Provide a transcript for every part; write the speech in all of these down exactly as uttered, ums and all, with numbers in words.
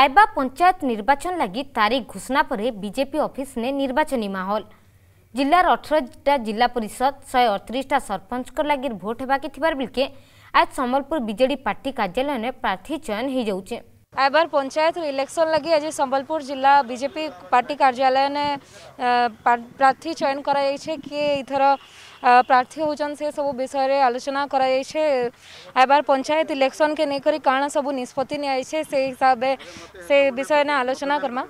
आयबा पंचायत निर्वाचन लगी तारीख घोषणा पर बीजेपी ऑफिस ने निर्वाचनी माहौल। जिलार अठारहटा जिला परिषद शहे अड़तीसटा सरपंच को लगी भोट होबाकी थिबार बिलके आज संबलपुर बीजेडी पार्टी कार्यालय में प्रार्थी चयन हो जाउचे। आयबार पंचायत इलेक्शन लगी आज संबलपुर जिला बीजेपी पार्टी कार्यालय ने प्रार्थी चयन कराई छे कि इथर प्रार्थी होचन से सब विषय रे आलोचना कराई छे। आयबार पंचायत इलेक्शन के नेकरी काण सब निष्पत्ति ने आई छे से हिसाब से विषय ने आलोचना करमा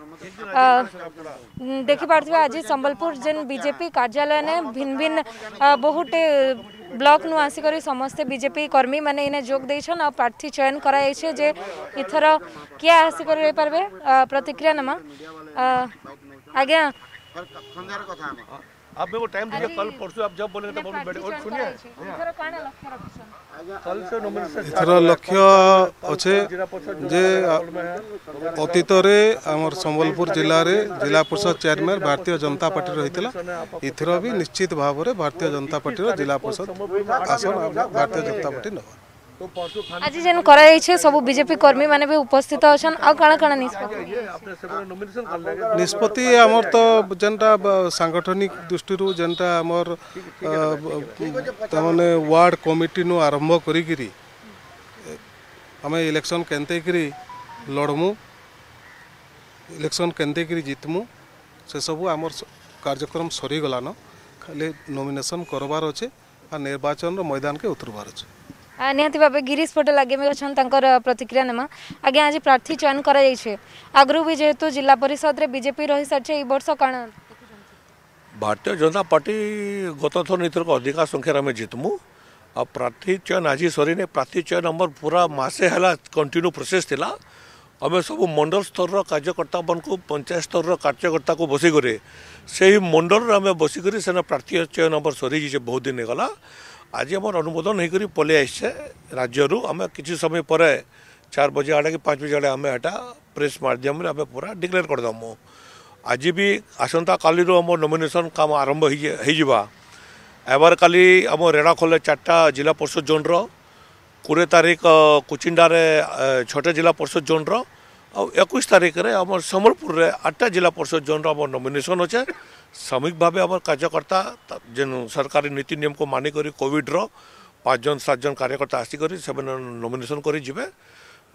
देखि पारथवा। आज संबलपुर जन बीजेपी कार्यालय ने भिन्न भिन्न बहुत ब्लॉक नु आसी करी समस्ते बीजेपी कर्मी माने इने जोग देछन और प्रार्थी चयन कराई छे जे इथर क्या आसी कर पारबे प्रतिक्रिया नमा आगे आप में वो टाइम दीजिए। कल परसों आप जब बोलेंगे तब हम बैठे और सुनिए इथर काना लक्ष्य रखछन कल से नोमिनेशन इथर लक्ष्य अछि जे अतीत रे हमर संबलपुर जिला रे जिला परिषद chairman Bharatiya Janata party रहितला ether भी निश्चित भाव रे भारतीय जनता पार्टी रो जिला परिषद आसन भारतीय जनता पार्टी न आज जन कराई छे सब बीजेपी कर्मी माने भी उपस्थित अछन आ काना काना निष्पत्ति निष्पत्ति हमर तो जनटा सांगठनिक दृष्टि रु जनटा हमर तमने वार्ड कमिटी नु आरंभ करी करी हमें इलेक्शन केनते करी लड़मु इलेक्शन केनते करी जीतमु से सब हमर कार्यक्रम सरी गला न खाली नॉमिनेशन करबार अछि आ निर्वाचन रो मैदान के उतरबार अछि। निहती भाव गिरीश पटेल आगे में अच्छा प्रतिक्रिया नमा आगे आज प्रार्थी चयन करा आगु भी जेहेतु जिला परिषद रे बीजेपी रही सारी वर्ष काण भारतीय जनता पार्टी गत थर नितरक अधिका संख्यार आम जितमु आ प्रार्थी चयन आज सरीने प्रार्थी चयन आम पूरा मसे है कंटिन्यू प्रोसेस थिला। आम सब मंडल स्तर कार्यकर्ता को पंचायत स्तर कार्यकर्ता को बसिक से मंडल आम बसिक प्रार्थी चयन आम सरी जे बहुत दिन गला आज आम अनुमोदन होकर पलि आसे राज्य आम किसी समय पर चार बजे आड़े कि पाँच बजे आड़े आम एटा प्रेस माध्यम आम पूरा डिक्लेयर करदमु। आज भी आसंता काली आम नॉमिनेशन काम आरंभ हो एबार काली आम रेणाखोल चार्टा जिला परिषद जोन कोड़े तारीख कुचिंडारे छटा जिला परिषद जोन एक तारीख रे आम संबलपुर आठटा जिला परिषद जोन आम नॉमिनेशन अच्छे सामयिक भाव आम कार्यकर्ता जेन सरकारी नीति नियम को मानिक कोविड रो पाँच जन सात जन कार्यकर्ता आसिक नॉमिनेशन करे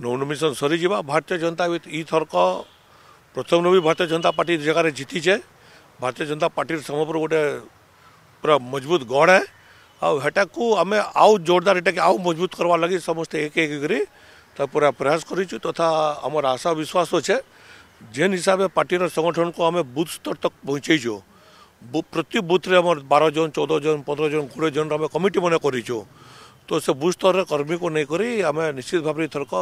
नॉमिनेशन सरी जावा। भारतीय जनता इ थरक प्रथम भी भारतीय जनता पार्टी जगह जीतीचे भारतीय जनता पार्टी समपर गोटे पूरा मजबूत गढ़ है आटा को आम आउ जोरदार ये आउ मजबूत करवा लगी समस्ते एक एक कर पूरा प्रयास करूँ तथा आमर आशा विश्वास अच्छे जेन हिसाब से पार्टी संगठन को आम बूथ स्तर तक पहुँचेचु प्रति बूथ रे आम बारह जन चौदह जन पंद्रह जन कोड़े जन आम कमिटी मन करो तो से बूथ स्तर कर्मी को लेकर आम निश्चित भाव थरक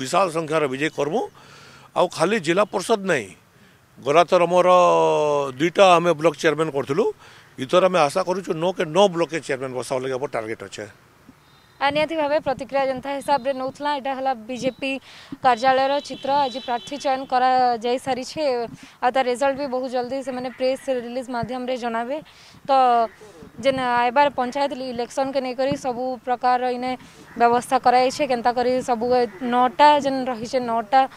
विशाल संख्यार विजय करमु। आ खाली जिला परिषद नहीं गला थर आमर दुईटा आम ब्लॉक चेयरमैन करूँ इतर आम आशा करूँ नौ के नौ ब्लॉक के चेयरमैन बसा लगे आम टार्गेट अच्छे निहती भाव प्रतिक्रिया जनता हिसाब से नौला यहाँ बीजेपी कार्यालय चित्र आज प्रार्थी चयन करा जाई सारी छे आ तार रिजल्ट भी बहुत जल्दी से मैंने प्रेस रिलीज माध्यम रे जनाबे तो जेन आयबार पंचायत इलेक्शन के लेकर सबू प्रकार इने व्यवस्था कराई छे केनता करी सबू नौटा जेन रही छे नौटा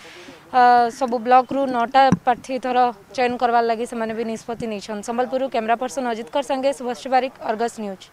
सबू ब्लॉक रु नौटा प्रार्थी थर चयन करवा लगी से मैंने भी निष्पत्ति नहीं छन। संबलपुर कैमरा पर्सन अजितकर संगे सुभाष बारिक अर्गस न्यूज।